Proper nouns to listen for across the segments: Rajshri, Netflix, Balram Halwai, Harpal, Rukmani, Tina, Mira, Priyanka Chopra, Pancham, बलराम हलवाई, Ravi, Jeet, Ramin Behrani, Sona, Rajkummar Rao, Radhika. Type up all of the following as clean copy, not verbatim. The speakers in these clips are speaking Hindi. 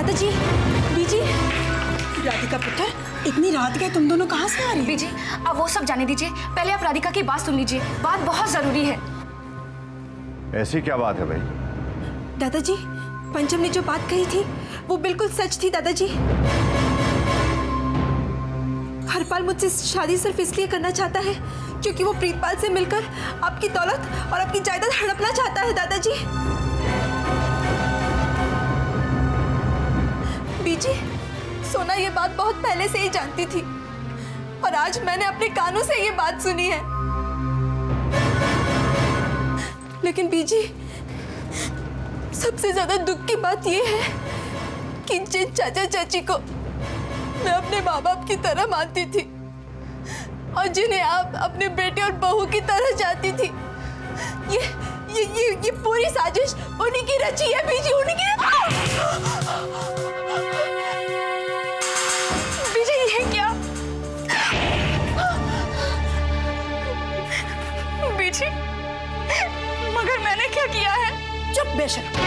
दादा जी, बीजी। राधिका पुत्र, इतनी रात गए तुम दोनों कहाँ से आ रही हो? बीजी, अब वो सब जाने दीजिए, पहले आप राधिका की बात सुन लीजिए, बात बहुत जरूरी है। ऐसी क्या बात है भाई? दादाजी, पंचम ने जो बात कही थी वो बिल्कुल सच थी दादाजी। हरपाल मुझसे शादी सिर्फ इसलिए करना चाहता है क्योंकि वो प्रीतपाल से मिलकर आपकी दौलत और आपकी जायदाद हड़पना चाहता है दादाजी। बीजी, सोना ये बात बहुत पहले से ही जानती थी और आज मैंने अपने कानों से ये बात सुनी है। लेकिन बीजी, सबसे ज्यादा दुख की बात ये है कि जिन चाचा चाची को मैं अपने माँ बाप की तरह मानती थी और जिन्हें आप अपने बेटे और बहू की तरह चाहती थी, ये पूरी साजिश उन्हीं की रची है बीजी, उन्हीं की रची। बीजी, ये क्या? बीजी, मगर मैंने क्या किया है? चुप बेशर्म।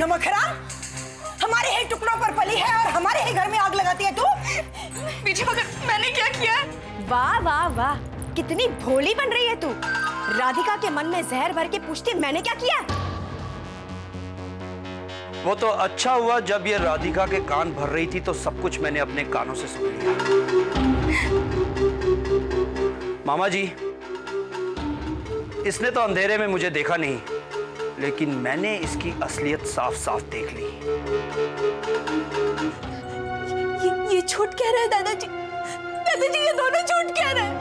नमक हराम, हमारे ही टुकड़ों पर पली है और हमारे ही घर में आग लगाती है तू। बीजी, मगर मैंने क्या किया है? वाह वाह वाह, कितनी भोली बन रही है तू। राधिका के मन में जहर भर के पूछती मैंने क्या किया। वो तो अच्छा हुआ जब ये राधिका के कान भर रही थी तो सब कुछ मैंने अपने कानों से सुन लिया। मामा जी, इसने तो अंधेरे में मुझे देखा नहीं, लेकिन मैंने इसकी असलियत साफ साफ देख ली। ये झूठ कह रहा है दादाजी। दादाजी, ये दोनों झूठ कह रहे हैं।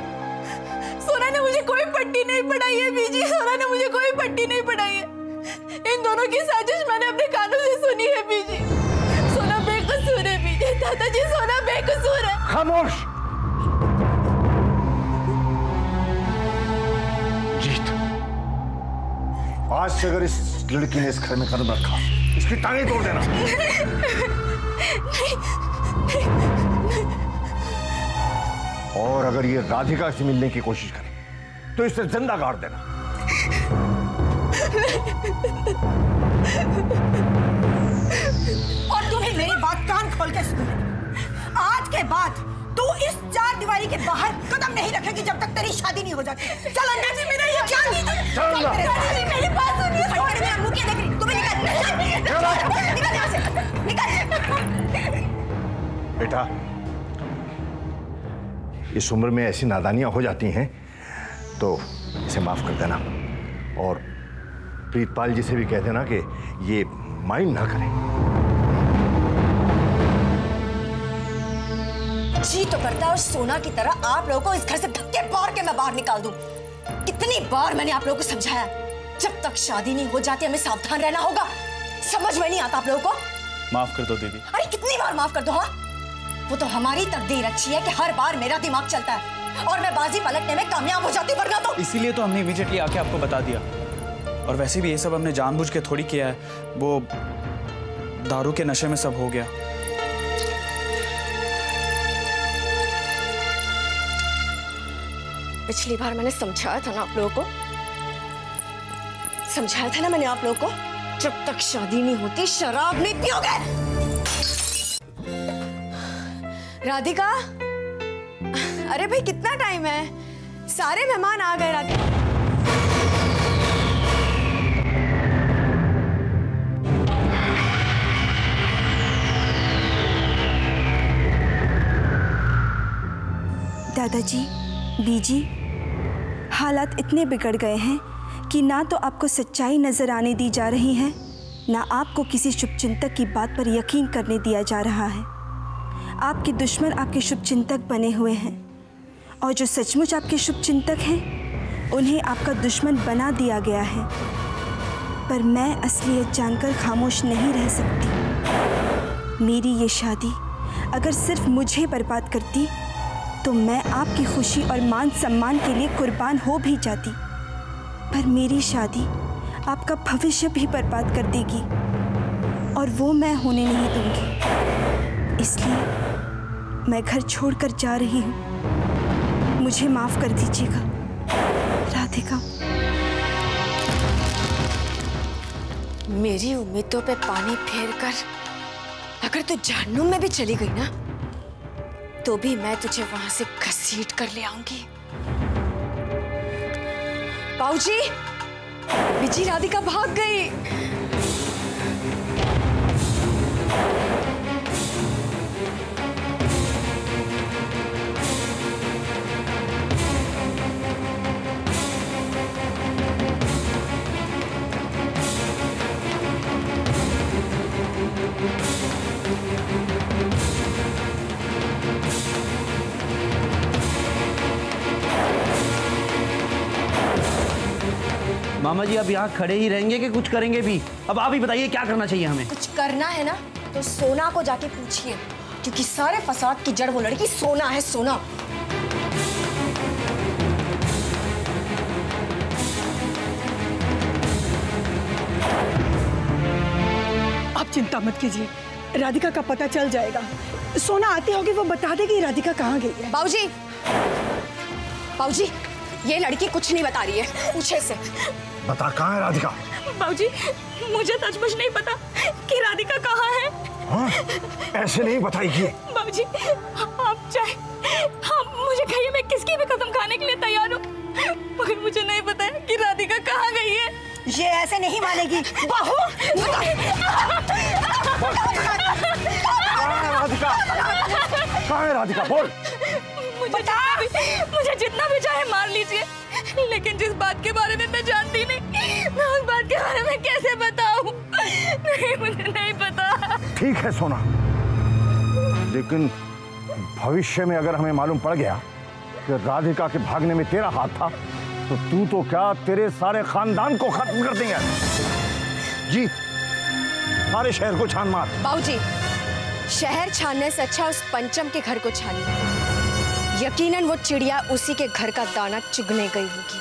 सोना ने मुझे कोई पट्टी नहीं पढ़ाई है बीजी, सोना ने मुझे कोई पट्टी नहीं पढ़ाई है। इन दोनों की साजिश मैंने अपने कानों से सुनी है बीजी। सोना बेकसूर है बीजी, दादाजी सोना बेकसूर है। खामोश। आज से अगर इस लड़की ने इस घर में कदम रखा, इसकी टांगें तोड़ देना। और अगर ये राधिका से मिलने की कोशिश करे तो इसे जिंदा गाड़ देना। और तुम्हें मेरी बात कान खोल के सुनो, आज के बाद तू इस चार दीवारी के बाहर कदम नहीं रखेगी जब तक तेरी शादी नहीं हो जाती। चल अंदर जी, मेरा ये क्या नहीं है? मेरी बात सुनिए, छोड़ दे मुंह के देख, तुम्हें निकल यहां से, निकल। बेटा, इस उम्र में ऐसी नादानियां हो जाती हैं तो इसे माफ कर देना और प्रीतपाल जी से भी कह देना कि ये माइंड ना करें। जी तो करता है और सोना की तरह आप लोगों को इस घर से धक्के मार के मैं बाहर निकाल दूं। कितनी बार मैंने आप लोगों को समझाया, जब तक शादी नहीं हो जाती हमें सावधान रहना होगा। समझ में नहीं आता आप लोगों को। माफ कर दो दीदी। अरे कितनी बार माफ कर दो? हाँ, वो तो हमारी तकदीर अच्छी है कि हर बार मेरा दिमाग चलता है और मैं बाजी पलटने में कामयाब हो जाती, वरना तो। इसीलिए तो हमने इमीडिएटली आके आपको बता दिया। और वैसे भी ये सब हमने जानबूझ के थोड़ी किया है, वो दारू के नशे में सब हो गया। पिछली बार मैंने समझाया था ना आप लोगों को, समझाया था ना मैंने आप लोगों को, जब तक शादी नहीं होती शराब नहीं पियोगे। राधिका, अरे भाई कितना टाइम है, सारे मेहमान आ गए। राधिका, दादाजी, बीजी, हालात इतने बिगड़ गए हैं कि ना तो आपको सच्चाई नजर आने दी जा रही है, ना आपको किसी शुभचिंतक की बात पर यकीन करने दिया जा रहा है। आपके दुश्मन आपके शुभचिंतक बने हुए हैं और जो सचमुच आपके शुभचिंतक हैं उन्हें आपका दुश्मन बना दिया गया है। पर मैं असलियत जानकर खामोश नहीं रह सकती। मेरी ये शादी अगर सिर्फ मुझे बर्बाद करती तो मैं आपकी खुशी और मान सम्मान के लिए कुर्बान हो भी जाती, पर मेरी शादी आपका भविष्य भी बर्बाद कर देगी और वो मैं होने नहीं दूंगी। इसलिए मैं घर छोड़कर जा रही हूँ। मुझे माफ़ कर दीजिएगा। राधिका, मेरी उम्मीदों पे पानी फेर कर अगर तू जहन्नुम में भी चली गई ना, तो भी मैं तुझे वहां से घसीट कर ले आऊंगी। बाऊजी, बिजी राधिका भाग गई। मामा जी अब यहाँ खड़े ही रहेंगे कि कुछ करेंगे भी? अब आप ही बताइए क्या करना चाहिए हमें। कुछ करना है ना तो सोना को जाके पूछिए, क्योंकि सारे फसाद की जड़ वो लड़की सोना है। सोना आप चिंता मत कीजिए, राधिका का पता चल जाएगा। सोना आती होगी, वो बता देगी राधिका कहाँ गई है। बाबूजी, बाबूजी, ये लड़की कुछ नहीं बता रही है। पूछे से बता, कहाँ है राधिका? बाबूजी, मुझे सचमुच नहीं पता कि राधिका कहाँ है। हाँ? ऐसे नहीं बताएगी। बाबूजी, आप चाहे आप मुझे कहिए, मैं किसकी भी कसम खाने के लिए तैयार हूँ, मगर मुझे नहीं पता है कि राधिका कहाँ गई है। ये ऐसे नहीं मानेगी। बहू, कहाँ है राधिका? बोल। मुझे जितना भी चाहे मार लीजिए, लेकिन जिस बात के बारे में मैं जानती नहीं, मैं उस बात के बारे में कैसे बताऊं? नहीं, मुझे नहीं पता। ठीक है सोना, लेकिन भविष्य में अगर हमें मालूम पड़ गया कि राधिका के भागने में तेरा हाथ था, तो तू तो क्या, तेरे सारे खानदान को खत्म कर देंगे। जीत, सारे शहर को छान मार। बाबूजी, शहर छानने से अच्छा उस पंचम के घर को छानिए। यकीनन वो चिड़िया उसी के घर का दाना चुगने गई होगी।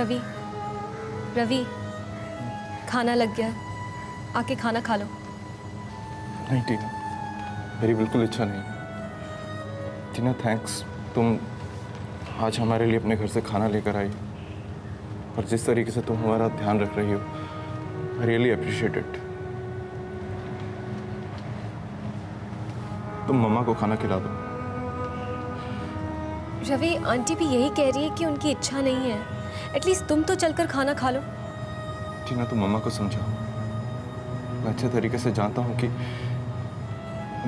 रवि, रवि, खाना लग गया, आके खाना खा लो। नहीं टीना, मेरी बिल्कुल इच्छा नहीं। टीना थैंक्स, तुम आज हमारे लिए अपने घर से खाना लेकर आई, और जिस तरीके से तुम हमारा ध्यान रख रही हो, आई रियली अप्रिशिएट इट। तुम मम्मा को खाना खिला दो। रवि, आंटी भी यही कह रही है कि उनकी इच्छा नहीं है। एटलीस्ट तुम तो चलकर खाना खा लो। टीना, तुम मम्मा को समझाओ। मैं अच्छे तरीके से जानता हूँ कि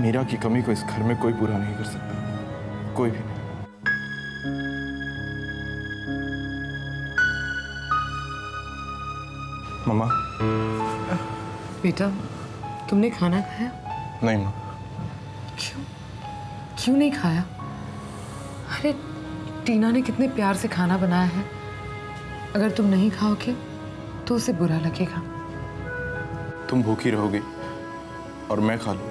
मीरा की कमी को इस घर में कोई पूरा नहीं कर सकता, कोई भी। मम्मा। बेटा, तुमने खाना खाया? नहीं माँ। क्यों? क्यों नहीं खाया? अरे टीना ने कितने प्यार से खाना बनाया है, अगर तुम नहीं खाओगे तो उसे बुरा लगेगा। तुम भूखी रहोगी और मैं खा लूँ,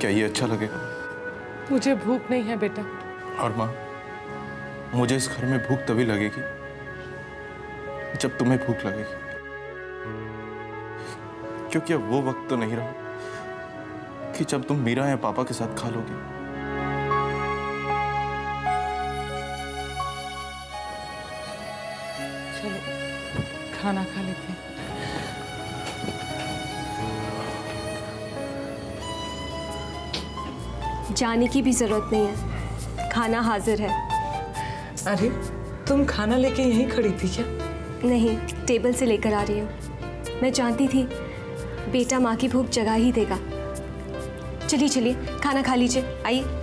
क्या ये अच्छा लगेगा? मुझे भूख नहीं है बेटा। और माँ, मुझे इस घर में भूख तभी लगेगी जब तुम्हें भूख लगेगी, क्योंकि अब वो वक्त तो नहीं रहा कि जब तुम मीरा या पापा के साथ खा लोगे। चलो खाना खा लेते हैं। जाने की भी जरूरत नहीं है, खाना हाजिर है। अरे तुम खाना लेके यहीं खड़ी थी क्या? नहीं, टेबल से लेकर आ रही हूँ। मैं जानती थी बेटा माँ की भूख जगा ही देगा। चलिए चलिए, खाना खा लीजिए। आइए।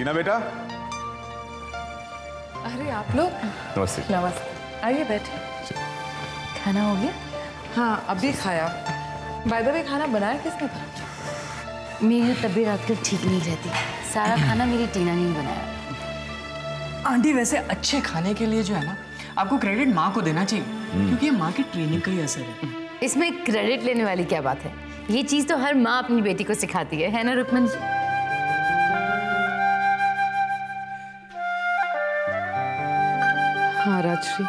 टीना बेटा। अरे आप लोग, नमस्ते। नमस्ते, आइए बैठे। खाना हो गया? हाँ, अभी खाया। बाय द वे, खाना बनाया किसने था? मेरी तबीयत आजकल ठीक नहीं रहती, सारा खाना मेरी टीना ने ही बनाया। आंटी, वैसे अच्छे खाने के लिए जो है ना, आपको क्रेडिट माँ को देना चाहिए, क्योंकि ये माँ की ट्रेनिंग का ही असर है। इसमें क्रेडिट लेने वाली क्या बात है? ये चीज़ तो हर माँ अपनी बेटी को सिखाती है ना रुक्मणी जी? हाँ राजश्री,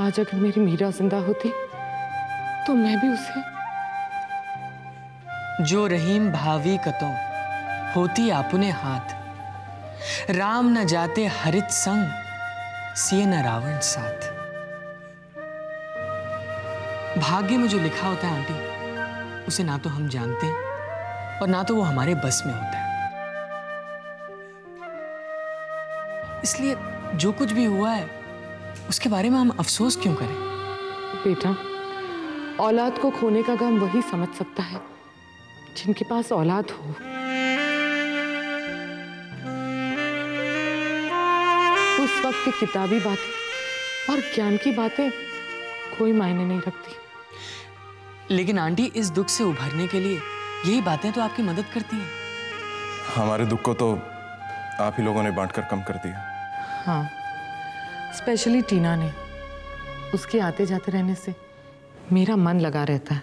आज अगर मेरी मीरा जिंदा होती तो मैं भी उसे जो रहीम भावी कतो होती आपुने हाथ, राम न जाते हरित संग सिए न रावण साथ। भाग्य में जो लिखा होता है आंटी, उसे ना तो हम जानते हैं और ना तो वो हमारे बस में होता है। इसलिए जो कुछ भी हुआ है उसके बारे में हम अफसोस क्यों करें? बेटा, औलाद को खोने का गम वही समझ सकता है जिनके पास औलाद हो। उस वक्त की किताबी बातें और ज्ञान की बातें कोई मायने नहीं रखती। लेकिन आंटी, इस दुख से उभरने के लिए यही बातें तो आपकी मदद करती हैं। हमारे दुख को तो आप ही लोगों ने बांटकर कम कर दिया। हाँ, स्पेशली टीना ने। उसके आते जाते रहने से मेरा मन लगा रहता है।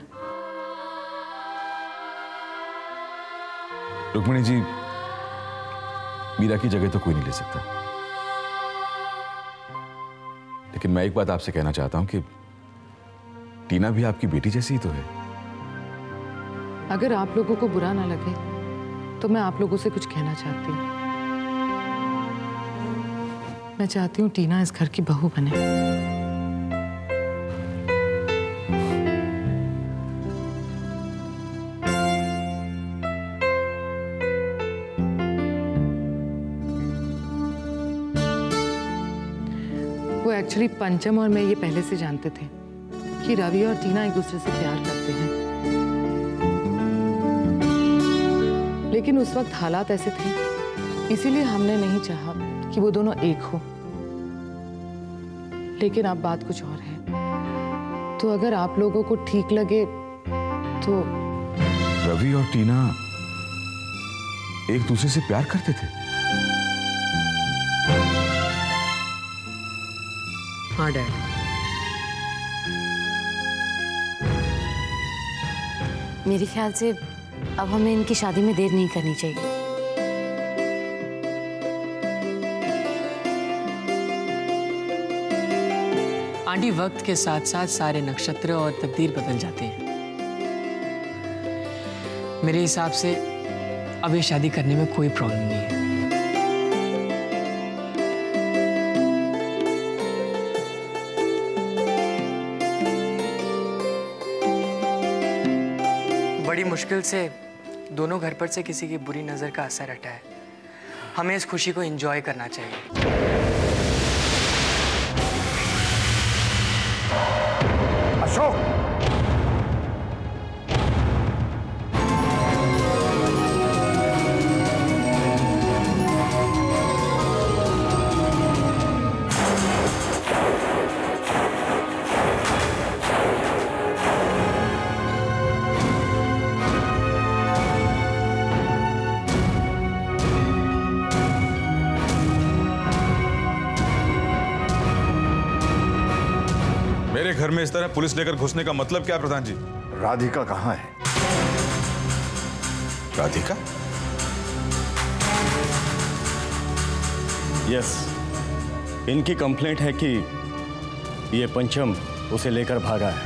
रुक्मणी जी, मीरा की जगह तो कोई नहीं ले सकता, लेकिन मैं एक बात आपसे कहना चाहता हूं कि टीना भी आपकी बेटी जैसी ही तो है। अगर आप लोगों को बुरा ना लगे तो मैं आप लोगों से कुछ कहना चाहती हूँ। मैं चाहती हूँ टीना इस घर की बहू बने। वो एक्चुअली पंचम और मैं ये पहले से जानते थे कि रवि और टीना एक दूसरे से प्यार करते हैं, लेकिन उस वक्त हालात ऐसे थे, इसीलिए हमने नहीं चाहा कि वो दोनों एक हो। लेकिन अब बात कुछ और है, तो अगर आप लोगों को ठीक लगे तो। रवि और टीना एक दूसरे से प्यार करते थे। हाँ डैड, मेरे ख्याल से अब हमें इनकी शादी में देर नहीं करनी चाहिए। आंटी, वक्त के साथ साथ सारे नक्षत्र और तकदीर बदल जाते हैं। मेरे हिसाब से अब ये शादी करने में कोई प्रॉब्लम नहीं है। बड़ी मुश्किल से दोनों घर पर से किसी की बुरी नजर का असर हटा है। हमें इस खुशी को एंजॉय करना चाहिए। घर में इस तरह पुलिस लेकर घुसने का मतलब क्या है प्रधान जी? राधिका कहाँ है? राधिका? यस, इनकी कंप्लेंट है कि ये पंचम उसे लेकर भागा है।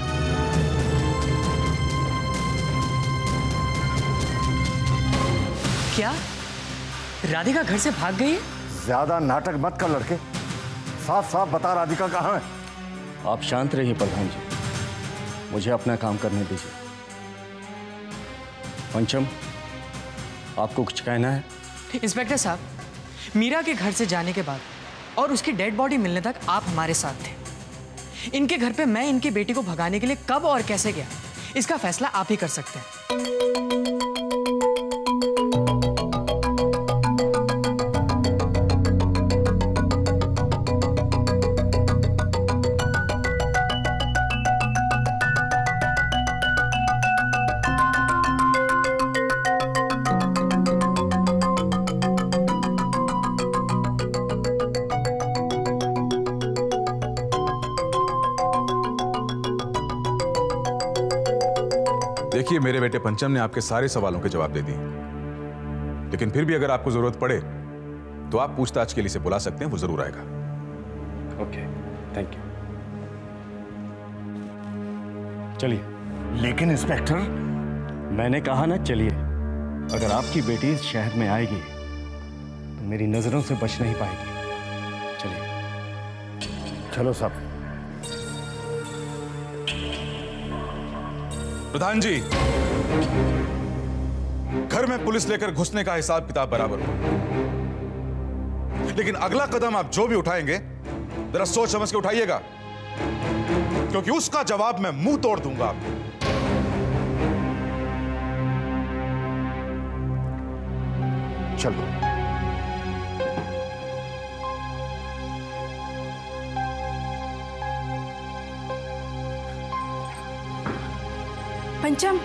क्या राधिका घर से भाग गई? ज्यादा नाटक मत कर लड़के, साफ साफ बता राधिका कहाँ है? आप शांत रहिए प्रधान जी, मुझे अपना काम करने दीजिए। पंचम, आपको कुछ कहना है? इंस्पेक्टर साहब, मीरा के घर से जाने के बाद और उसकी डेड बॉडी मिलने तक आप हमारे साथ थे। इनके घर पे मैं इनकी बेटी को भगाने के लिए कब और कैसे गया, इसका फैसला आप ही कर सकते हैं। देखिए मेरे बेटे पंचम ने आपके सारे सवालों के जवाब दे दिए, लेकिन फिर भी अगर आपको जरूरत पड़े तो आप पूछताछ के लिए से बुला सकते हैं, वो जरूर आएगा। Okay, thank you. चलिए। लेकिन इंस्पेक्टर, मैंने कहा ना चलिए। अगर आपकी बेटी इस शहर में आएगी तो मेरी नजरों से बच नहीं पाएगी। चलिए। चलो साहब। प्रधान जी, घर में पुलिस लेकर घुसने का हिसाब किताब बराबर हो, लेकिन अगला कदम आप जो भी उठाएंगे जरा सोच समझ के उठाइएगा, क्योंकि उसका जवाब मैं मुंह तोड़ दूंगा आपको। चलो। पंचम।